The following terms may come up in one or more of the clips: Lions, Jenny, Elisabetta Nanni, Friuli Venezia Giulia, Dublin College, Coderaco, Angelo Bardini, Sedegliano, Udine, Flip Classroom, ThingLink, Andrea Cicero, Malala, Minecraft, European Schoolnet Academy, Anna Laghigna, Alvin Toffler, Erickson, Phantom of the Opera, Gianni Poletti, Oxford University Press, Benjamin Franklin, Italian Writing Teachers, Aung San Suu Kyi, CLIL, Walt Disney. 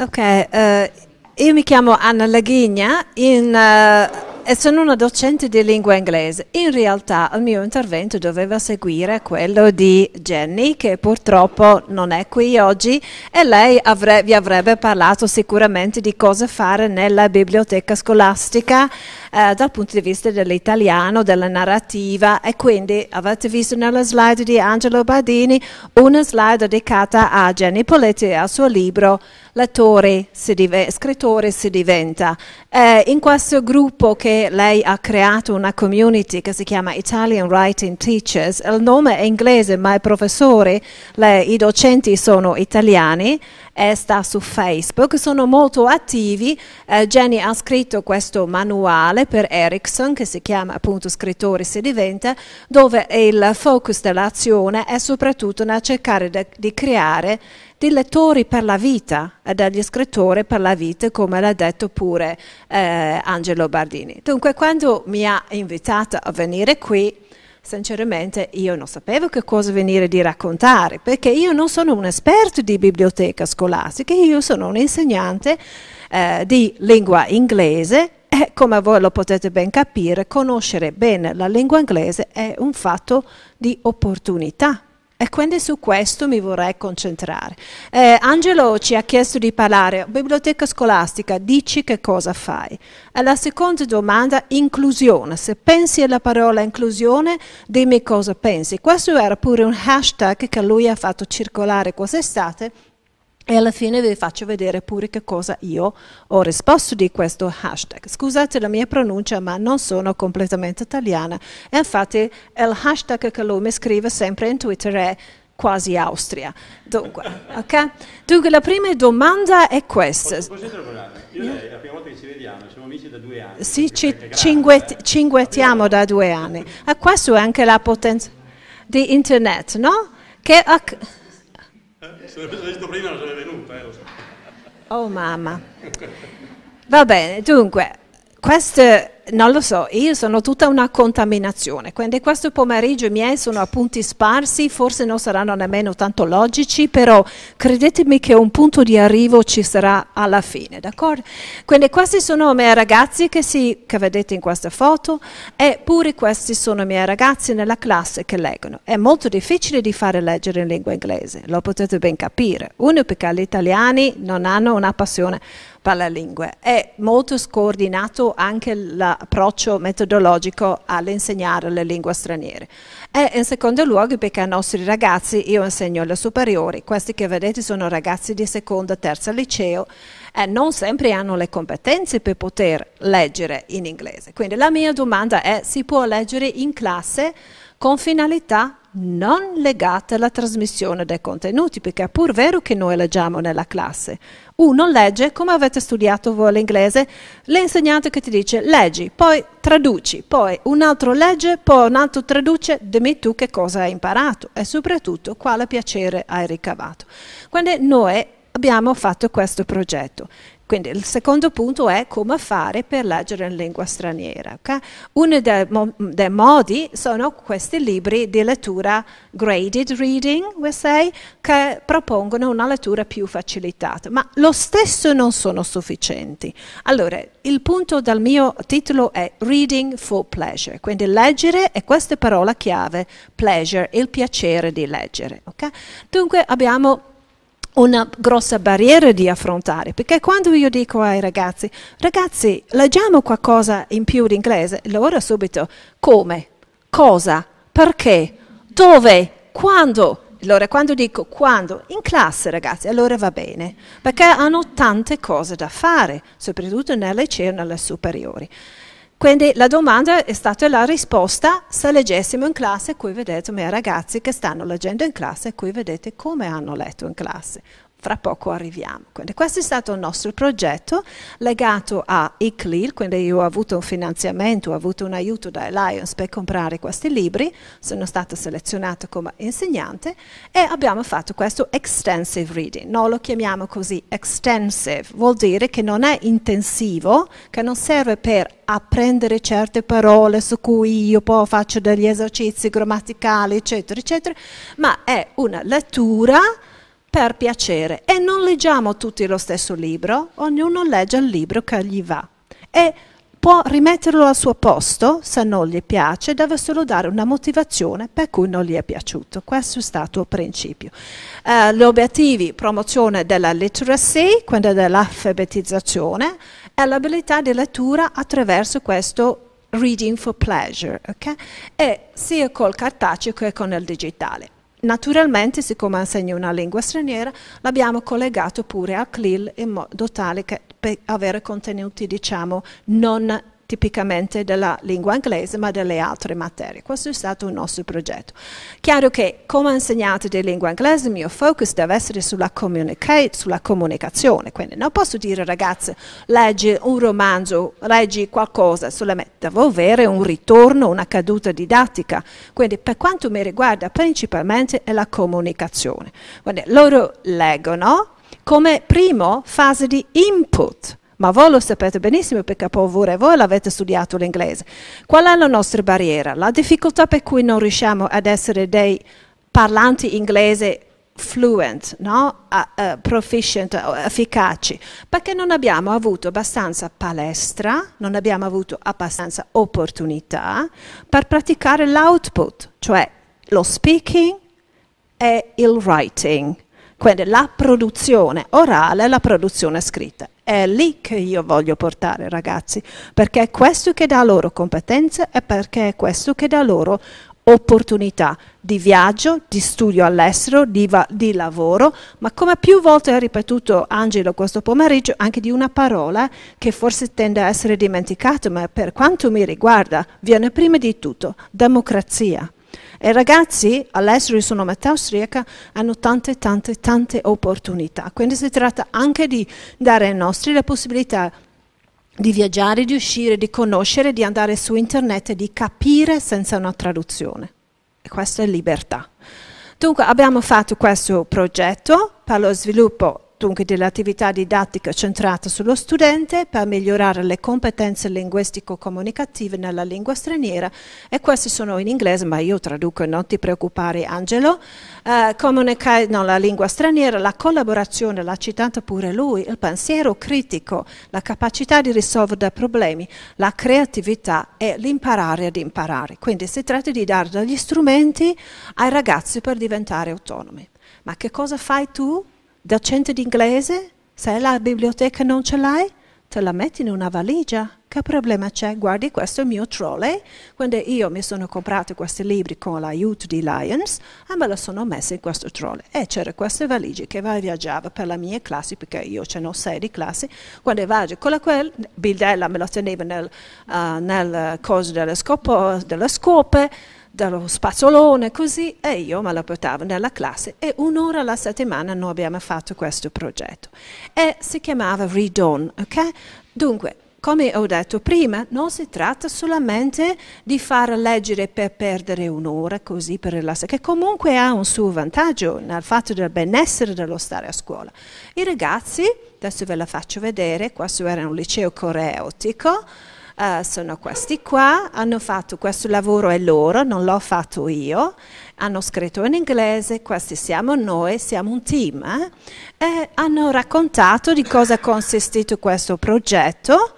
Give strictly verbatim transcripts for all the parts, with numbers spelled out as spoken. Ok, uh, io mi chiamo Anna Laghigna in, uh, e sono una docente di lingua inglese. In realtà il mio intervento doveva seguire quello di Jenny, che purtroppo non è qui oggi, e lei avre- vi avrebbe parlato sicuramente di cosa fare nella biblioteca scolastica eh, dal punto di vista dell'italiano, della narrativa, e quindi avete visto nella slide di Angelo Bardini una slide dedicata a Gianni Poletti e al suo libro L'attore si div- scrittore si diventa. Eh, in questo gruppo che lei ha creato una community che si chiama Italian Writing Teachers, il nome è inglese ma i professori, le, i docenti sono italiani, e sta su Facebook, sono molto attivi. eh, Jenny ha scritto questo manuale per Erickson che si chiama appunto Scrittore si diventa, dove il focus dell'azione è soprattutto nel cercare de, di creare dei lettori per la vita e degli scrittori per la vita, come l'ha detto pure eh, Angelo Bardini. Dunque, quando mi ha invitata a venire qui, sinceramente io non sapevo che cosa venire di raccontare, perché io non sono un esperto di biblioteca scolastica, io sono un insegnante eh, di lingua inglese. E come voi lo potete ben capire, conoscere bene la lingua inglese è un fatto di opportunità. E quindi su questo mi vorrei concentrare. Eh, Angelo ci ha chiesto di parlare, biblioteca scolastica, dici che cosa fai? E la seconda domanda, inclusione. Se pensi alla parola inclusione, dimmi cosa pensi. Questo era pure un hashtag che lui ha fatto circolare quest'estate, e alla fine vi faccio vedere pure che cosa io ho risposto di questo hashtag. Scusate la mia pronuncia, ma non sono completamente italiana. E infatti il hashtag che lui mi scrive sempre in Twitter è quasi Austria. Dunque, okay? Dunque la prima domanda è questa. Posso, posso interrogarmi? Io yeah. Lei, la prima volta che ci vediamo, siamo amici da due anni. Sì, ci cinguet cinguettiamo abbiamo... da due anni. E questo è anche la potenza di internet, no? Che... Se l'avessi visto prima non sarebbe venuta, eh, lo so. Oh mamma. Va bene, dunque, questo non lo so, io sono tutta una contaminazione, quindi questo pomeriggio i miei sono appunti sparsi, forse non saranno nemmeno tanto logici, però credetemi che un punto di arrivo ci sarà alla fine, d'accordo? Quindi questi sono i miei ragazzi che, si, che vedete in questa foto, e pure questi sono i miei ragazzi nella classe che leggono. È molto difficile di fare leggere in lingua inglese, lo potete ben capire. Uno, perché gli italiani non hanno una passione per la lingua, è molto scoordinato anche la approccio metodologico all'insegnare le lingue straniere, e in secondo luogo perché ai nostri ragazzi, io insegno alle superiori, questi che vedete sono ragazzi di seconda, terza liceo, e non sempre hanno le competenze per poter leggere in inglese. Quindi la mia domanda è: si può leggere in classe con finalità non legate alla trasmissione dei contenuti, perché è pur vero che noi leggiamo nella classe. Uno legge, come avete studiato voi l'inglese, l'insegnante che ti dice leggi, poi traduci, poi un altro legge, poi un altro traduce, dimmi tu che cosa hai imparato e soprattutto quale piacere hai ricavato. Quindi noi abbiamo fatto questo progetto. Quindi il secondo punto è come fare per leggere in lingua straniera. Okay? Uno dei, mo dei modi sono questi libri di lettura graded reading, we say, che propongono una lettura più facilitata, ma lo stesso non sono sufficienti. Allora, il punto del mio titolo è Reading for Pleasure, quindi leggere, e questa è parola chiave, pleasure, il piacere di leggere. Okay? Dunque abbiamo una grossa barriera di affrontare, perché quando io dico ai ragazzi, ragazzi leggiamo qualcosa in più di inglese, loro subito come, cosa, perché, dove, quando. Allora quando dico quando, in classe ragazzi, allora va bene, perché hanno tante cose da fare, soprattutto nel liceo e nelle superiori. Quindi la domanda è stata la risposta, se leggessimo in classe, qui vedete i miei ragazzi che stanno leggendo in classe, qui vedete come hanno letto in classe. Fra poco arriviamo. Quindi questo è stato il nostro progetto legato a C L I L, quindi io ho avuto un finanziamento, ho avuto un aiuto dai Lions per comprare questi libri, sono stata selezionata come insegnante e abbiamo fatto questo extensive reading. Noi lo chiamiamo così, extensive, vuol dire che non è intensivo, che non serve per apprendere certe parole su cui io poi faccio degli esercizi grammaticali, eccetera, eccetera, ma è una lettura per piacere, e non leggiamo tutti lo stesso libro, ognuno legge il libro che gli va e può rimetterlo al suo posto se non gli piace, deve solo dare una motivazione per cui non gli è piaciuto. Questo è stato il principio. Eh, gli obiettivi: promozione della literacy, quindi dell'alfabetizzazione, e l'abilità di lettura attraverso questo reading for pleasure, okay? E sia col cartaceo che con il digitale. Naturalmente, siccome insegno una lingua straniera, l'abbiamo collegato pure al C L I L in modo tale che per avere contenuti, diciamo, non tipicamente della lingua inglese ma delle altre materie. Questo è stato il nostro progetto. Chiaro che come insegnante di lingua inglese il mio focus deve essere sulla, sulla comunicazione, quindi non posso dire ragazzi leggi un romanzo, leggi qualcosa, solamente devo avere un ritorno, una caduta didattica, quindi per quanto mi riguarda principalmente è la comunicazione. Quindi loro leggono come prima fase di input. Ma voi lo sapete benissimo perché pure voi l'avete studiato l'inglese. Qual è la nostra barriera? La difficoltà per cui non riusciamo ad essere dei parlanti inglese fluent, no? uh, uh, proficient, uh, efficaci, perché non abbiamo avuto abbastanza palestra, non abbiamo avuto abbastanza opportunità per praticare l'output, cioè lo speaking e il writing. Quindi la produzione orale e la produzione scritta. È lì che io voglio portare, ragazzi, perché è questo che dà loro competenze e perché è questo che dà loro opportunità di viaggio, di studio all'estero, di, di lavoro, ma come più volte ha ripetuto Angelo questo pomeriggio, anche di una parola che forse tende a essere dimenticata, ma per quanto mi riguarda viene prima di tutto: democrazia. E ragazzi, all'estero, sono metà austriaca, hanno tante, tante, tante opportunità. Quindi si tratta anche di dare ai nostri la possibilità di viaggiare, di uscire, di conoscere, di andare su internet e di capire senza una traduzione. E questa è libertà. Dunque abbiamo fatto questo progetto per lo sviluppo dunque dell'attività didattica centrata sullo studente per migliorare le competenze linguistico-comunicative nella lingua straniera, e questi sono in inglese ma io traduco, non ti preoccupare Angelo. Eh, comunicare no, la lingua straniera, la collaborazione, l'ha citata pure lui, il pensiero critico, la capacità di risolvere problemi, la creatività e l'imparare ad imparare. Quindi si tratta di dare degli strumenti ai ragazzi per diventare autonomi. Ma che cosa fai tu? Docente di inglese? Se la biblioteca non ce l'hai, te la metti in una valigia. Che problema c'è? Guardi, questo è il mio trolley. Quando io mi sono comprato questi libri con l'aiuto di Lions e me lo sono messo in questo trolley. E c'era queste valigie che viaggiava per la mia classe, perché io ce n'ho sei di classi. Quando viaggio con la quella bildella me lo tenevo nel, uh, nel coso delle, scopo, delle scope, dallo spazzolone così, e io me la portavo nella classe, e un'ora alla settimana noi abbiamo fatto questo progetto e si chiamava Read On, ok? Dunque, come ho detto prima, non si tratta solamente di far leggere per perdere un'ora così per rilassare, che comunque ha un suo vantaggio nel fatto del benessere dello stare a scuola. I ragazzi, adesso ve la faccio vedere, questo era un liceo coreutico. Uh, sono questi qua, hanno fatto questo lavoro è loro, non l'ho fatto io, hanno scritto in inglese, questi siamo noi, siamo un team, eh? E hanno raccontato di cosa è consistito questo progetto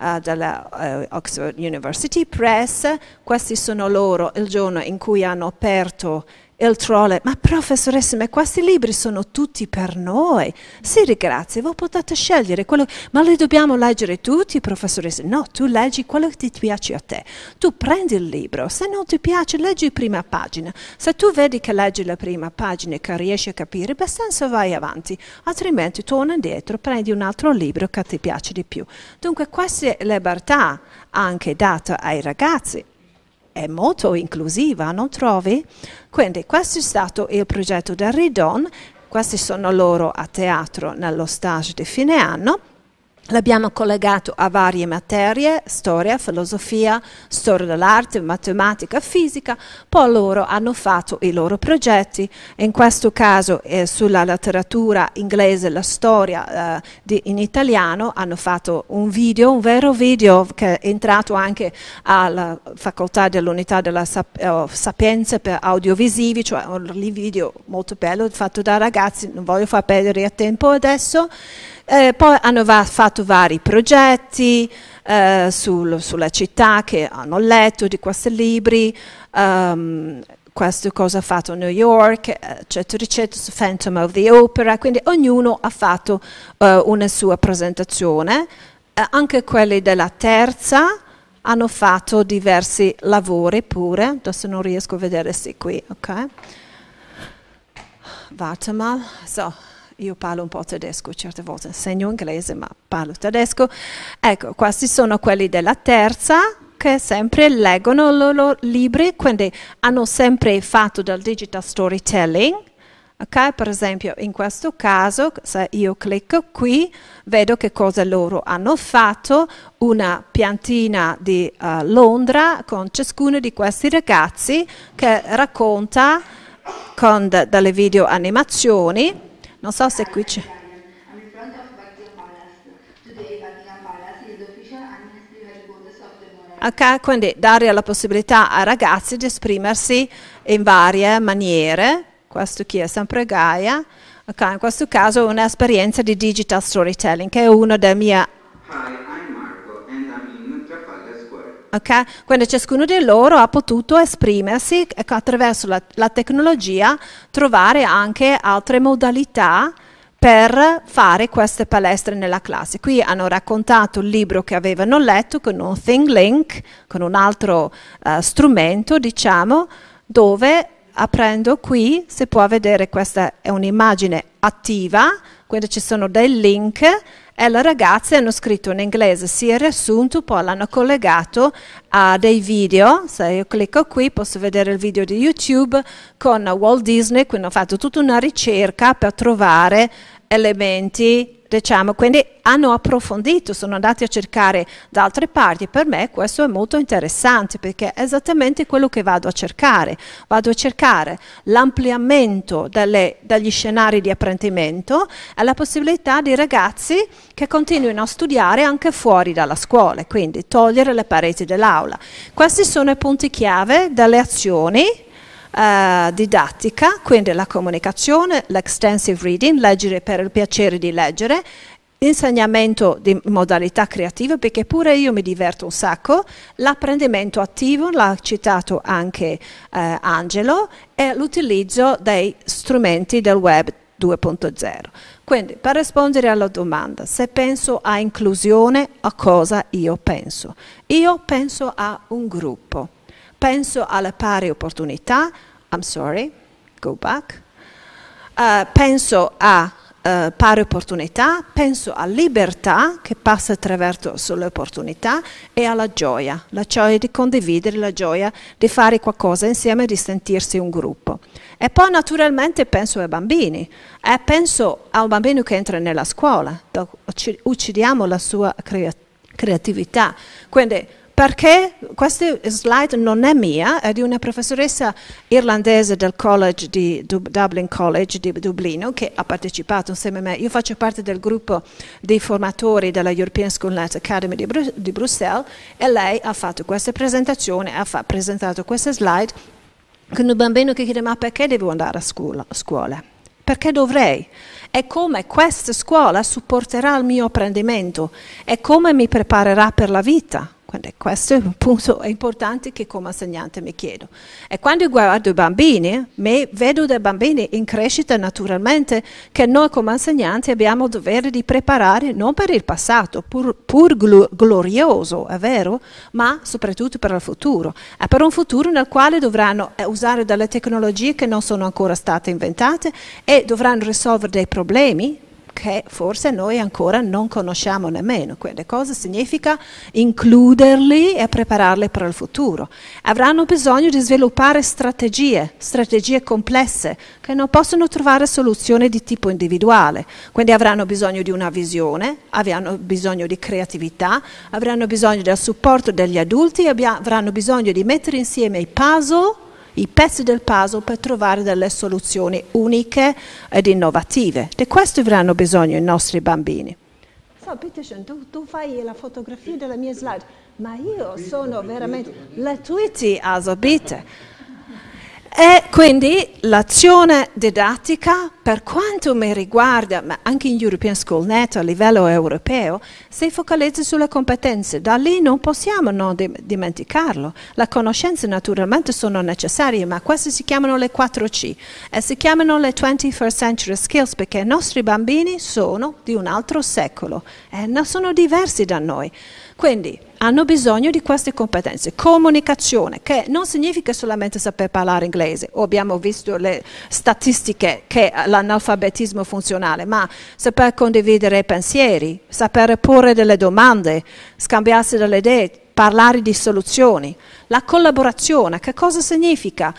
uh, della uh, Oxford University Press. Questi sono loro il giorno in cui hanno aperto il trolley. Ma professoressa, ma questi libri sono tutti per noi? Sì, grazie, voi potete scegliere quello, ma li dobbiamo leggere tutti, professoressa? No, tu leggi quello che ti piace a te, tu prendi il libro, se non ti piace leggi prima pagina, se tu vedi che leggi la prima pagina e che riesci a capire, beh, senso vai avanti, altrimenti torna indietro, prendi un altro libro che ti piace di più. Dunque questa è libertà anche data ai ragazzi. È molto inclusiva, non trovi? Quindi questo è stato il progetto del Read On, questi sono loro a teatro nello stage di fine anno, L'abbiamo collegato a varie materie, storia, filosofia, storia dell'arte, matematica, fisica, poi loro hanno fatto i loro progetti, in questo caso eh, sulla letteratura inglese, la storia eh, di, in italiano, hanno fatto un video, un vero video che è entrato anche alla facoltà dell'unità della sap eh, sapienza per audiovisivi, cioè un video molto bello fatto da ragazzi, non voglio far perdere tempo adesso. Eh, poi hanno va fatto vari progetti eh, sul, sulla città che hanno letto di questi libri, um, questo cosa ha fatto New York, eccetera, eccetera, su Phantom of the Opera, quindi ognuno ha fatto eh, una sua presentazione, eh, anche quelli della terza hanno fatto diversi lavori pure, adesso non riesco a vedere se qui, ok? Warte mal, so. Io parlo un po' tedesco, certe volte insegno inglese ma parlo tedesco. Ecco, questi sono quelli della terza che sempre leggono i loro libri, quindi hanno sempre fatto del digital storytelling. Okay? Per esempio in questo caso, se io clicco qui, vedo che cosa loro hanno fatto, una piantina di uh, Londra con ciascuno di questi ragazzi che racconta con delle video animazioni. Non so se qui c'è. Ok, quindi dare la possibilità ai ragazzi di esprimersi in varie maniere. Questo qui è sempre Gaia. Ok, in questo caso è un'esperienza di digital storytelling, che è uno dei miei... Okay? Quindi ciascuno di loro ha potuto esprimersi e attraverso la, la tecnologia trovare anche altre modalità per fare queste palestre nella classe. Qui hanno raccontato il libro che avevano letto con un ThingLink, con un altro uh, strumento, diciamo, dove aprendo qui si può vedere, questa è un'immagine attiva, quindi ci sono dei link e le ragazze hanno scritto in inglese, si è riassunto, poi l'hanno collegato a dei video, se io clicco qui posso vedere il video di YouTube con Walt Disney, quindi ho fatto tutta una ricerca per trovare elementi, diciamo, quindi hanno approfondito, sono andati a cercare da altre parti, per me questo è molto interessante perché è esattamente quello che vado a cercare, vado a cercare l'ampliamento degli scenari di apprendimento e la possibilità di ragazzi che continuino a studiare anche fuori dalla scuola, quindi togliere le pareti dell'aula. Questi sono i punti chiave delle azioni Uh, didattica, quindi la comunicazione, l'extensive reading, leggere per il piacere di leggere, insegnamento di modalità creative, perché pure io mi diverto un sacco, l'apprendimento attivo, l'ha citato anche uh, Angelo, e l'utilizzo dei strumenti del web due punto zero. Quindi, per rispondere alla domanda, se penso a inclusione, a cosa io penso? Io penso a un gruppo. Penso alle pari opportunità, I'm sorry, go back, uh, penso a uh, pari opportunità, penso a libertà che passa attraverso le opportunità e alla gioia, la gioia di condividere, la gioia di fare qualcosa insieme, di sentirsi un gruppo. E poi naturalmente penso ai bambini, e penso a un bambino che entra nella scuola, uccidiamo la sua creatività, quindi... Perché questa slide non è mia, è di una professoressa irlandese del college di Dub Dublin College di Dublino che ha partecipato insieme a me. Io faccio parte del gruppo dei formatori della European Schoolnet Academy di, Bru di Bruxelles e lei ha fatto questa presentazione, ha presentato queste slide con un bambino che chiede ma perché devo andare a scuola? scuola? Perché dovrei? E come questa scuola supporterà il mio apprendimento? E come mi preparerà per la vita? Quindi questo è un punto importante che come insegnante mi chiedo. E quando guardo i bambini, mi vedo dei bambini in crescita naturalmente, che noi come insegnanti abbiamo il dovere di preparare non per il passato, pur, pur glorioso, è vero, ma soprattutto per il futuro. E per un futuro nel quale dovranno usare delle tecnologie che non sono ancora state inventate e dovranno risolvere dei problemi che forse noi ancora non conosciamo nemmeno. Quelle cose significa includerli e prepararli per il futuro. Avranno bisogno di sviluppare strategie, strategie complesse, che non possono trovare soluzioni di tipo individuale. Quindi avranno bisogno di una visione, avranno bisogno di creatività, avranno bisogno del supporto degli adulti, avranno bisogno di mettere insieme i puzzle, i pezzi del puzzle per trovare delle soluzioni uniche ed innovative. Di questo avranno bisogno i nostri bambini. So, Peterson, tu, tu fai la fotografia della mia slide, ma io sono veramente la tutti assorbite. E quindi l'azione didattica, per quanto mi riguarda, ma anche in European Schoolnet a livello europeo, si focalizza sulle competenze. Da lì non possiamo non dimenticarlo. Le conoscenze naturalmente sono necessarie, ma queste si chiamano le quattro C e si chiamano le twenty-first century skills perché i nostri bambini sono di un altro secolo e non sono diversi da noi. Quindi hanno bisogno di queste competenze. Comunicazione, che non significa solamente saper parlare inglese, o abbiamo visto le statistiche che l'analfabetismo funzionale, ma saper condividere pensieri, saper porre delle domande, scambiarsi delle idee, parlare di soluzioni. La collaborazione, che cosa significa?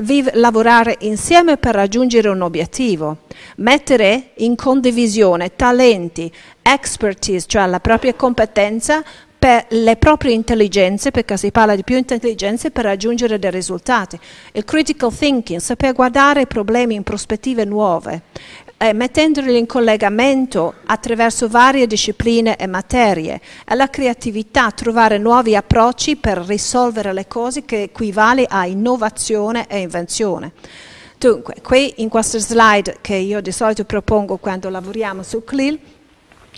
Viv- lavorare insieme per raggiungere un obiettivo, mettere in condivisione talenti, expertise, cioè la propria competenza per le proprie intelligenze, perché si parla di più intelligenze per raggiungere dei risultati. Il critical thinking, saper guardare i problemi in prospettive nuove, eh, mettendoli in collegamento attraverso varie discipline e materie. Alla creatività, trovare nuovi approcci per risolvere le cose, che equivale a innovazione e invenzione. Dunque, qui in questa slide che io di solito propongo quando lavoriamo su C L I L,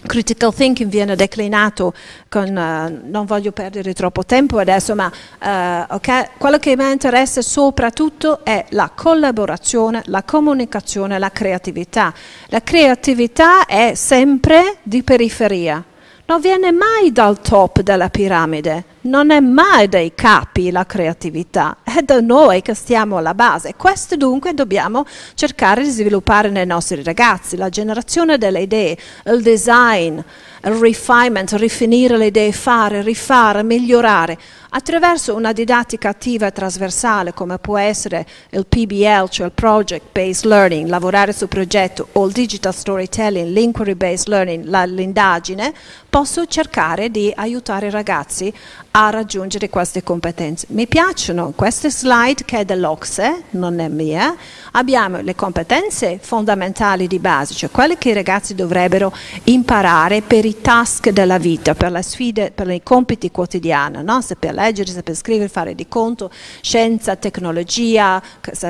critical thinking viene declinato con, uh, non voglio perdere troppo tempo adesso, ma uh, okay, quello che mi interessa soprattutto è la collaborazione, la comunicazione, la creatività. La creatività è sempre di periferia, non viene mai dal top della piramide, non è mai dei capi la creatività, è da noi che stiamo alla base. Questo dunque dobbiamo cercare di sviluppare nei nostri ragazzi, la generazione delle idee, il design, il refinement, rifinire le idee, fare, rifare, migliorare, attraverso una didattica attiva e trasversale come può essere il P B L, cioè il Project Based Learning, lavorare su progetto, o il Digital Storytelling, l'Inquiry Based Learning, l'indagine, posso cercare di aiutare i ragazzi a raggiungere queste competenze. Mi piacciono queste slide che è dell'Ocse, non è mia. Abbiamo le competenze fondamentali di base, cioè quelle che i ragazzi dovrebbero imparare per i task della vita, per le sfide, per i compiti quotidiani, no? Saper leggere, saper scrivere, fare di conto, scienza, tecnologia,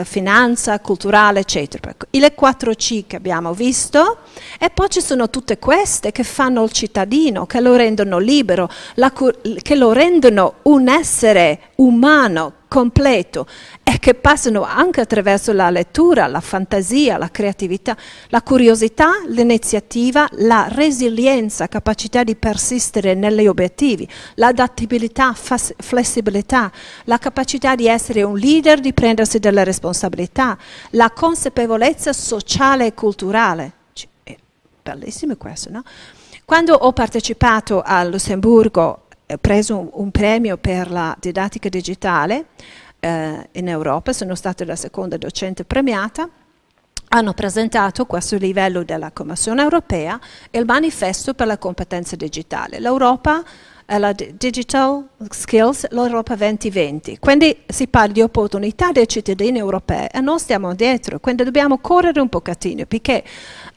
finanza, culturale, eccetera. Le quattro C che abbiamo visto, e poi ci sono tutte queste che fanno il cittadino, che lo rendono libero, la che lo rendono rendono un essere umano completo e che passano anche attraverso la lettura, la fantasia, la creatività, la curiosità, l'iniziativa, la resilienza, capacità di persistere negli obiettivi, l'adattabilità, flessibilità, la capacità di essere un leader, di prendersi delle responsabilità, la consapevolezza sociale e culturale. È bellissimo questo, no? Quando ho partecipato a Lussemburgo, ho preso un premio per la didattica digitale eh, in Europa, sono stata la seconda docente premiata, hanno presentato questo livello della Commissione europea il manifesto per la competenza digitale. L'Europa, eh, la Digital Skills, l'Europa duemilaventi. Quindi si parla di opportunità dei cittadini europei e non stiamo dietro, quindi dobbiamo correre un pochettino perché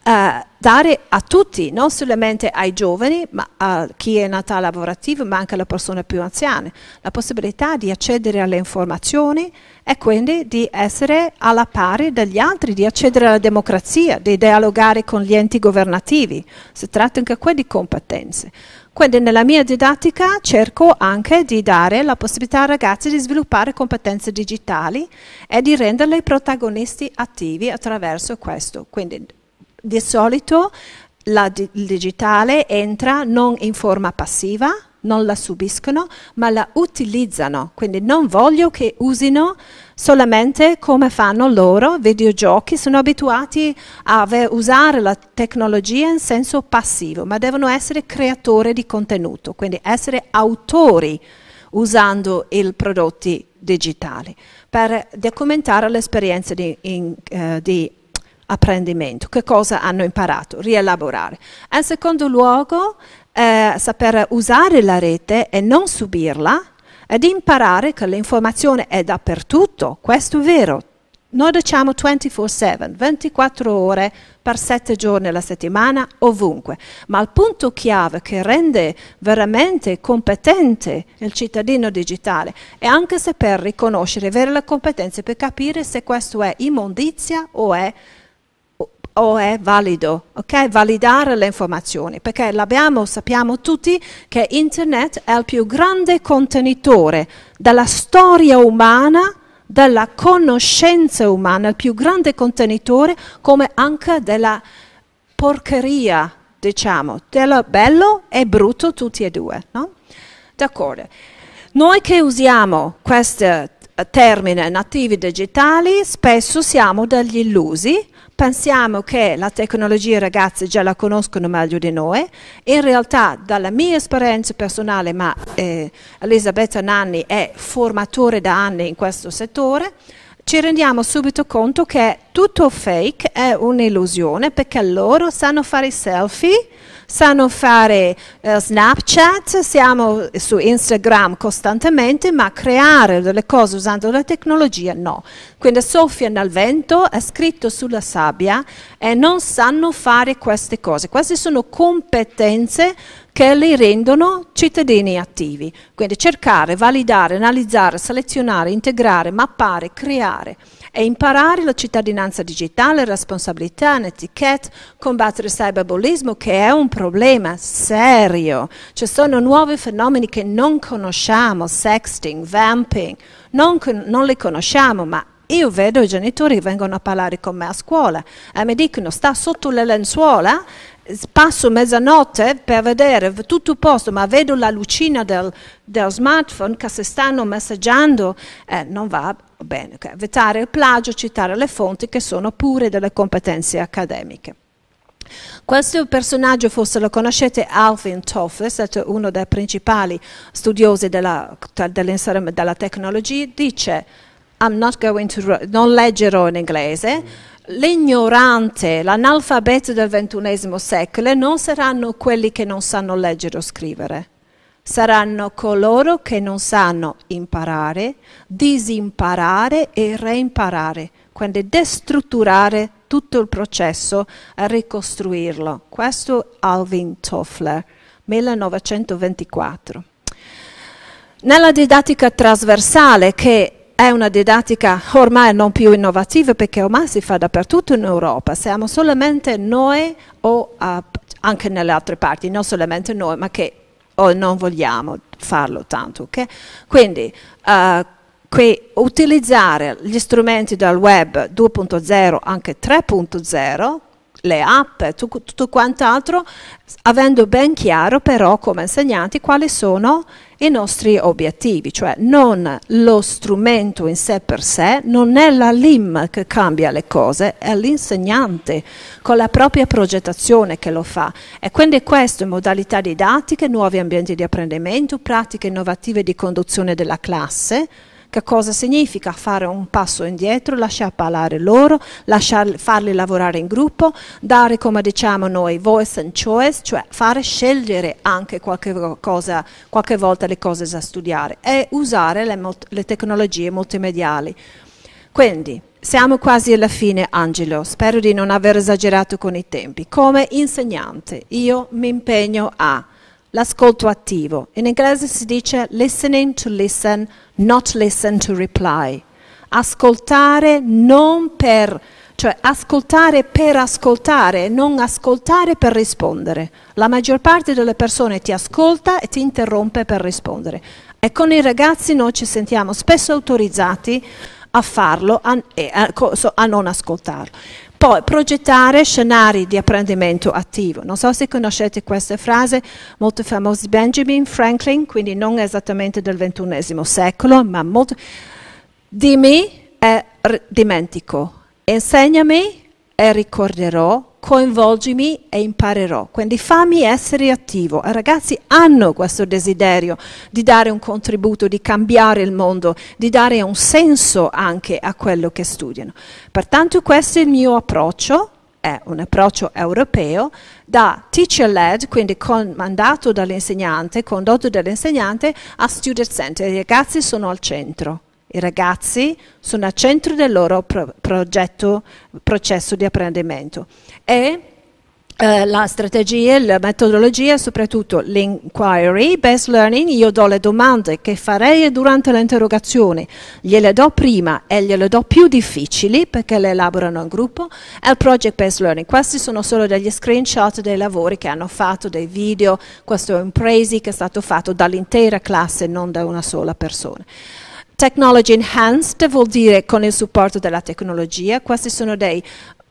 Uh, dare a tutti, non solamente ai giovani, ma a chi è in età lavorativa, ma anche alle persone più anziane, la possibilità di accedere alle informazioni e quindi di essere alla pari degli altri, di accedere alla democrazia, di dialogare con gli enti governativi. Si tratta anche qui di competenze. Quindi nella mia didattica cerco anche di dare la possibilità ai ragazzi di sviluppare competenze digitali e di renderli protagonisti attivi attraverso questo. Quindi, di solito la di- il digitale entra non in forma passiva, non la subiscono, ma la utilizzano, quindi non voglio che usino solamente come fanno loro, videogiochi, sono abituati a usare la tecnologia in senso passivo, ma devono essere creatori di contenuto, quindi essere autori usando i prodotti digitali per documentare l'esperienza di, in, eh, di apprendimento, che cosa hanno imparato, rielaborare. In secondo luogo, eh, saper usare la rete e non subirla, ed imparare che l'informazione è dappertutto, questo è vero. Noi diciamo ventiquattro sette, ventiquattro ore per sette giorni alla settimana, ovunque. Ma il punto chiave che rende veramente competente il cittadino digitale è anche saper riconoscere, avere le competenze per capire se questo è immondizia o è, o è valido, ok? Validare le informazioni, perché l'abbiamo, sappiamo tutti che Internet è il più grande contenitore della storia umana, della conoscenza umana, il più grande contenitore, come anche della porcheria, diciamo, del bello e brutto, tutti e due, no? D'accordo. Noi che usiamo questo termine nativi digitali, spesso siamo degli illusi, pensiamo che la tecnologia i ragazzi già la conoscono meglio di noi. In realtà, dalla mia esperienza personale, ma eh, Elisabetta Nanni è formatore da anni in questo settore, ci rendiamo subito conto che tutto fake è un'illusione, perché loro sanno fare selfie, sanno fare eh, Snapchat, siamo su Instagram costantemente, ma creare delle cose usando la tecnologia no. Quindi soffia nel vento, è scritto sulla sabbia e non sanno fare queste cose. Queste sono competenze che li rendono cittadini attivi. Quindi cercare, validare, analizzare, selezionare, integrare, mappare, creare e imparare la cittadinanza digitale, responsabilità, etichetta, combattere il cyberbullismo, che è un problema serio. Ci sono nuovi fenomeni che non conosciamo, sexting, vamping, non, non li conosciamo, ma io vedo i genitori che vengono a parlare con me a scuola e mi dicono sta sotto le lenzuola, passo mezzanotte per vedere tutto il posto, ma vedo la lucina del, del smartphone che si stanno messaggiando, eh, non va bene. Okay. Vietare il plagio, citare le fonti, che sono pure delle competenze accademiche. Questo personaggio, forse lo conoscete, Alvin Toffler, è stato uno dei principali studiosi della, della tecnologia, dice I'm not going to, non leggerò in inglese, l'ignorante, l'analfabeto del ventunesimo secolo non saranno quelli che non sanno leggere o scrivere, saranno coloro che non sanno imparare, disimparare e reimparare, quindi destrutturare tutto il processo e ricostruirlo. Questo è Alvin Toffler, millenovecentoventiquattro. Nella didattica trasversale, che è una didattica ormai non più innovativa, perché ormai si fa dappertutto in Europa, siamo solamente noi o uh, anche nelle altre parti, non solamente noi, ma che oh, non vogliamo farlo tanto. Okay? Quindi uh, qui, utilizzare gli strumenti del web due punto zero, anche tre punto zero, le app, tutto, tutto quant'altro, avendo ben chiaro però come insegnanti quali sono i nostri obiettivi, cioè non lo strumento in sé per sé, non è la LIM che cambia le cose, è l'insegnante con la propria progettazione che lo fa. E quindi questo, modalità didattiche, nuovi ambienti di apprendimento, pratiche innovative di conduzione della classe. Che cosa significa fare un passo indietro, lasciar parlare loro, lasciar, farli lavorare in gruppo, dare, come diciamo noi, voice and choice, cioè fare scegliere anche qualche, cosa, qualche volta le cose da studiare, e usare le, le tecnologie multimediali. Quindi, siamo quasi alla fine, Angelo, spero di non aver esagerato con i tempi. Come insegnante io mi impegno a l'ascolto attivo, in inglese si dice listening to listen, not listen to reply. Ascoltare non per, cioè ascoltare per ascoltare, non ascoltare per rispondere. La maggior parte delle persone ti ascolta e ti interrompe per rispondere. E con i ragazzi noi ci sentiamo spesso autorizzati a farlo e a, a, a non ascoltarlo. Poi progettare scenari di apprendimento attivo. Non so se conoscete questa frase molto famosa di Benjamin Franklin, quindi non esattamente del ventunesimo secolo, ma molto. Dimmi e dimentico. Insegnami e ricorderò, coinvolgimi e imparerò. Quindi fammi essere attivo. I ragazzi hanno questo desiderio di dare un contributo, di cambiare il mondo, di dare un senso anche a quello che studiano. Pertanto questo è il mio approccio, è un approccio europeo, da teacher-led, quindi con mandato dall'insegnante, condotto dall'insegnante, a student-centered. I ragazzi sono al centro. I ragazzi sono al centro del loro pro progetto, processo di apprendimento. E eh, la strategia, la metodologia, soprattutto l'inquiry, based learning, io do le domande che farei durante l'interrogazione, gliele do prima e gliele do più difficili perché le elaborano in gruppo, e il project based learning. Questi sono solo degli screenshot dei lavori che hanno fatto, dei video, questo è un presi che è stato fatto dall'intera classe, non da una sola persona. Technology enhanced vuol dire con il supporto della tecnologia. Questi sono dei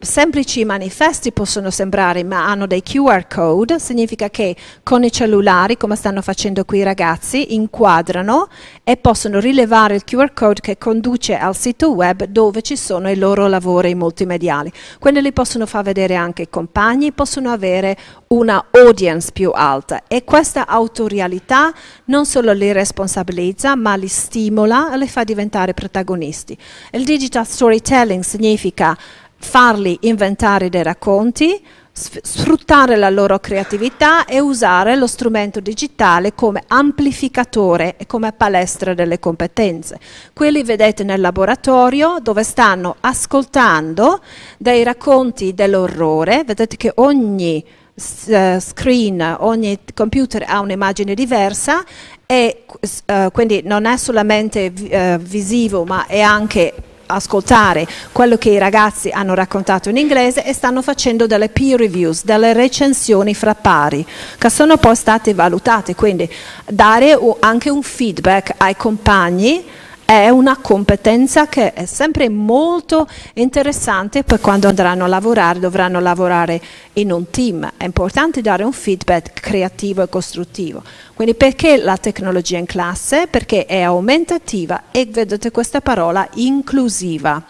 semplici manifesti, possono sembrare, ma hanno dei Q R code, significa che con i cellulari, come stanno facendo qui i ragazzi, inquadrano e possono rilevare il Q R code che conduce al sito web dove ci sono i loro lavori multimediali. Quelli li possono far vedere anche i compagni, possono avere una audience più alta, e questa autorialità non solo li responsabilizza ma li stimola e li fa diventare protagonisti. Il digital storytelling significa farli inventare dei racconti, sfruttare la loro creatività e usare lo strumento digitale come amplificatore e come palestra delle competenze. Quelli vedete nel laboratorio dove stanno ascoltando dei racconti dell'orrore, vedete che ogni screen, ogni computer ha un'immagine diversa e uh, quindi non è solamente uh, visivo ma è anche ascoltare quello che i ragazzi hanno raccontato in inglese, e stanno facendo delle peer reviews, delle recensioni fra pari che sono poi state valutate, quindi dare anche un feedback ai compagni è una competenza che è sempre molto interessante, poi quando andranno a lavorare dovranno lavorare in un team, è importante dare un feedback creativo e costruttivo. Quindi perché la tecnologia in classe? Perché è aumentativa e vedete questa parola inclusiva.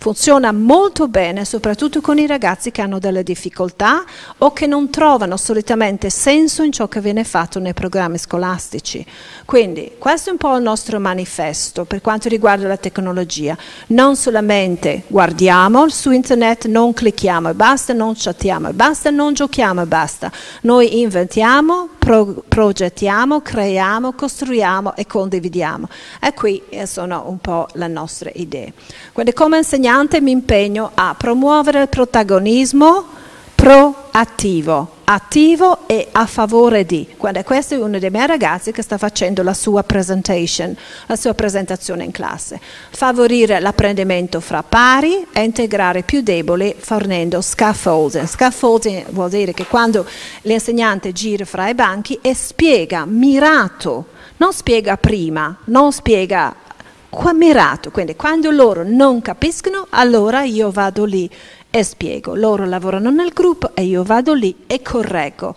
Funziona molto bene soprattutto con i ragazzi che hanno delle difficoltà o che non trovano solitamente senso in ciò che viene fatto nei programmi scolastici. Quindi questo è un po' il nostro manifesto per quanto riguarda la tecnologia. Non solamente guardiamo su internet, non clicchiamo e basta, non chattiamo e basta, non giochiamo e basta. Noi inventiamo, pro progettiamo, creiamo, costruiamo e condividiamo. E qui sono un po' le nostre idee. Quindi come insegnante mi impegno a promuovere il protagonismo proattivo, attivo e a favore di. Quando questo è uno dei miei ragazzi che sta facendo la sua presentation, la sua presentazione in classe. Favorire l'apprendimento fra pari e integrare più deboli fornendo scaffolding. Scaffolding vuol dire che quando l'insegnante gira fra i banchi e spiega mirato, non spiega prima, non spiega qua mirato, quindi quando loro non capiscono allora io vado lì e spiego, loro lavorano nel gruppo e io vado lì e correggo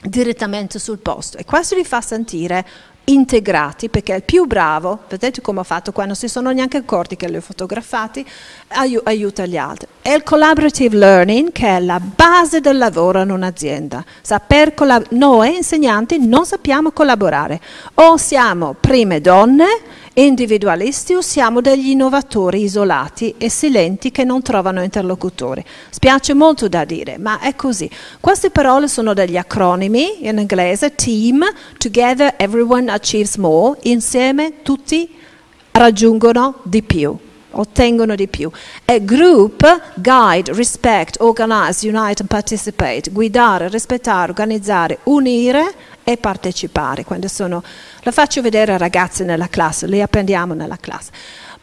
direttamente sul posto, e questo li fa sentire integrati, perché il più bravo, vedete come ho fatto qua, non si sono neanche accorti che li ho fotografati, ai- aiuta gli altri. E il collaborative learning, che è la base del lavoro in un'azienda. Saper collab- noi insegnanti non sappiamo collaborare, o siamo prime donne individualisti o siamo degli innovatori isolati e silenti che non trovano interlocutori. Spiace molto da dire, ma è così. Queste parole sono degli acronimi in inglese: team, together everyone achieves more, insieme tutti raggiungono di più, ottengono di più. E group, guide, respect, organize, unite and participate, guidare, rispettare, organizzare, unire e partecipare. Quando sono, lo faccio vedere ai ragazzi nella classe, li apprendiamo nella classe.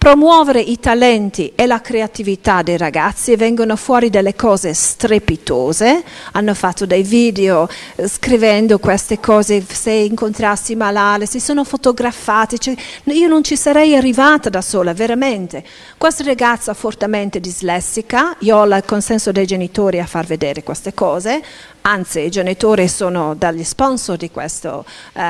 Promuovere i talenti e la creatività dei ragazzi, vengono fuori delle cose strepitose, hanno fatto dei video eh, scrivendo queste cose, se incontrassi Malala, si sono fotografati, cioè, io non ci sarei arrivata da sola, veramente. Questa ragazza fortemente dislessica, io ho il consenso dei genitori a far vedere queste cose, anzi i genitori sono dagli sponsor di questo, eh,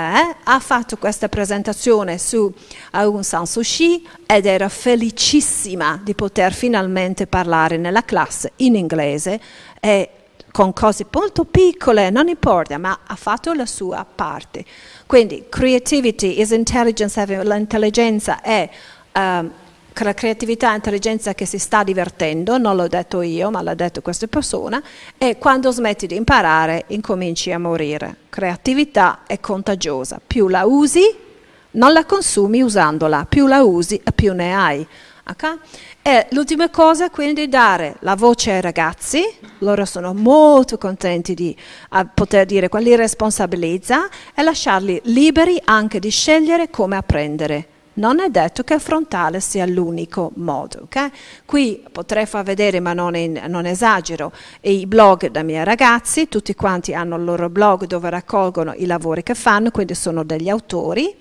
ha fatto questa presentazione su Aung San Suu Kyi ed era felicissima di poter finalmente parlare nella classe in inglese e con cose molto piccole, non importa, ma ha fatto la sua parte. Quindi creativity is intelligence, l'intelligenza è um, la creatività e intelligenza che si sta divertendo, non l'ho detto io ma l'ha detto questa persona, e quando smetti di imparare incominci a morire. Creatività è contagiosa, più la usi, non la consumi usandola, più la usi e più ne hai. Okay? E l'ultima cosa quindi dare la voce ai ragazzi, loro sono molto contenti di a poter dire quali li responsabilizza, e lasciarli liberi anche di scegliere come apprendere. Non è detto che il frontale sia l'unico modo. Okay? Qui potrei far vedere, ma non, in, non esagero, i blog dei miei ragazzi, tutti quanti hanno il loro blog dove raccolgono i lavori che fanno, quindi sono degli autori.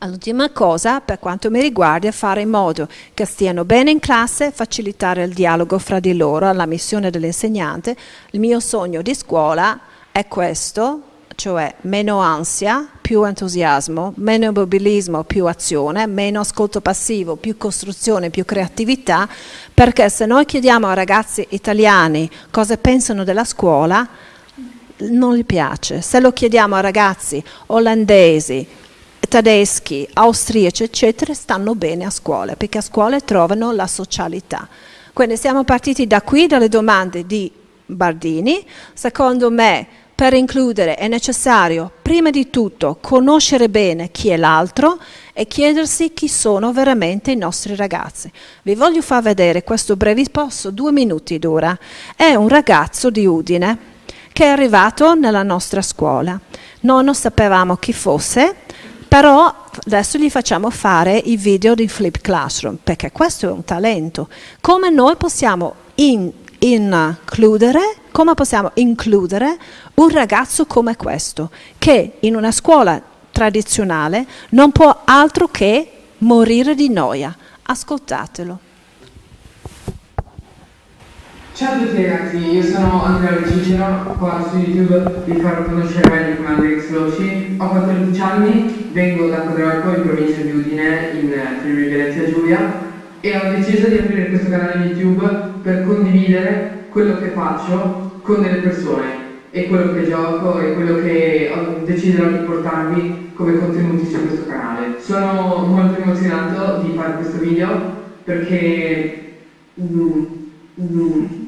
L'ultima cosa, per quanto mi riguarda, è fare in modo che stiano bene in classe, facilitare il dialogo fra di loro, la missione dell'insegnante. Il mio sogno di scuola è questo, cioè meno ansia, più entusiasmo, meno immobilismo, più azione, meno ascolto passivo, più costruzione, più creatività, perché se noi chiediamo ai ragazzi italiani cosa pensano della scuola, non gli piace. Se lo chiediamo ai ragazzi olandesi, tedeschi, austriaci, eccetera, stanno bene a scuola, perché a scuola trovano la socialità. Quindi siamo partiti da qui, dalle domande di Bardini. Secondo me, per includere è necessario, prima di tutto, conoscere bene chi è l'altro e chiedersi chi sono veramente i nostri ragazzi. Vi voglio far vedere questo breve posto, due minuti dura. È un ragazzo di Udine che è arrivato nella nostra scuola. Noi non sapevamo chi fosse, però adesso gli facciamo fare i video di Flip Classroom, perché questo è un talento. Come noi possiamo in, includere, come possiamo includere un ragazzo come questo, che in una scuola tradizionale non può altro che morire di noia? Ascoltatelo. Ciao a tutti ragazzi, io sono Andrea Cicero, qua su YouTube vi farò conoscere meglio come Andrea Cicero. Ho quattordici anni, vengo da Coderaco in provincia di Udine, in Friuli Venezia Giulia, e ho deciso di aprire questo canale YouTube per condividere quello che faccio con delle persone e quello che gioco e quello che ho deciso di portarvi come contenuti su questo canale. Sono molto emozionato di fare questo video perché mm, mm,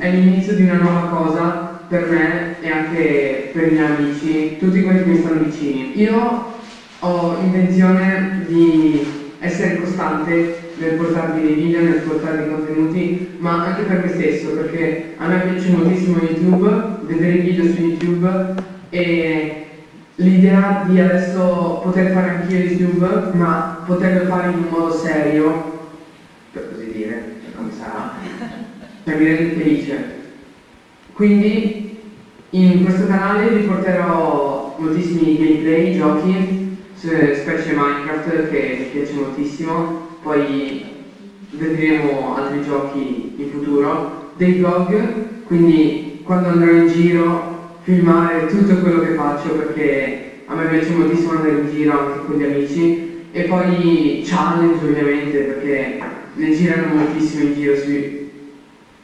è l'inizio di una nuova cosa per me e anche per i miei amici, tutti quelli che mi stanno vicini. Io ho intenzione di essere costante nel portarvi dei video, nel portarvi contenuti, ma anche per me stesso, perché a me piace moltissimo YouTube, vedere i video su YouTube, e l'idea di adesso poter fare anch'io YouTube, ma poterlo fare in un modo serio, per così dire, come sarà, cioè mi rende felice. Quindi in questo canale vi porterò moltissimi gameplay, giochi, specie Minecraft che mi piace moltissimo, poi vedremo altri giochi in futuro, dei vlog, quindi quando andrò in giro filmare tutto quello che faccio, perché a me piace moltissimo andare in giro anche con gli amici, e poi challenge ovviamente, perché ne girano moltissimo in giro su...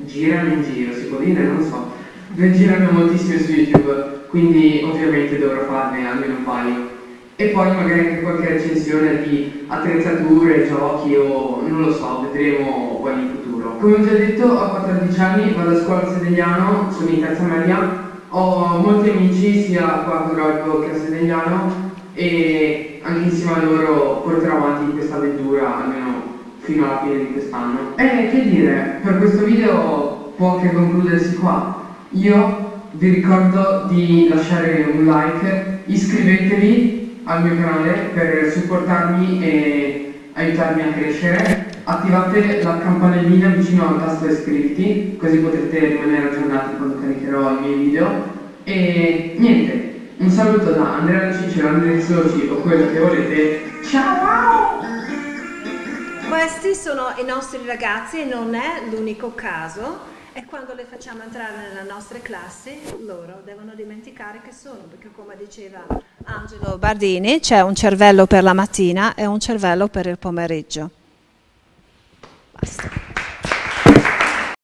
girano in giro, si può dire? Non so, ne girano moltissime su YouTube, quindi ovviamente dovrò farne almeno un paio, e poi magari anche qualche recensione di attrezzature, giochi o non lo so, vedremo poi in futuro. Come ho già detto, ho quattordici anni, vado a scuola a Sedegliano, sono in terza media, ho molti amici sia qua a Coderaco che a Sedegliano, e anche insieme a loro porterò avanti questa avventura almeno fino alla fine di quest'anno. E che dire, per questo video può anche concludersi qua. Io vi ricordo di lasciare un like, iscrivetevi al mio canale per supportarmi e aiutarmi a crescere, attivate la campanellina vicino al tasto iscriviti, così potrete rimanere aggiornati quando caricherò i miei video. E niente, un saluto da Andrea Cicero, Andrea Soci o quello che volete. Ciao! Questi sono i nostri ragazzi e non è l'unico caso, e quando le facciamo entrare nella nostra classe loro devono dimenticare che sono, perché come diceva Angelo Bardini c'è un cervello per la mattina e un cervello per il pomeriggio. Basta.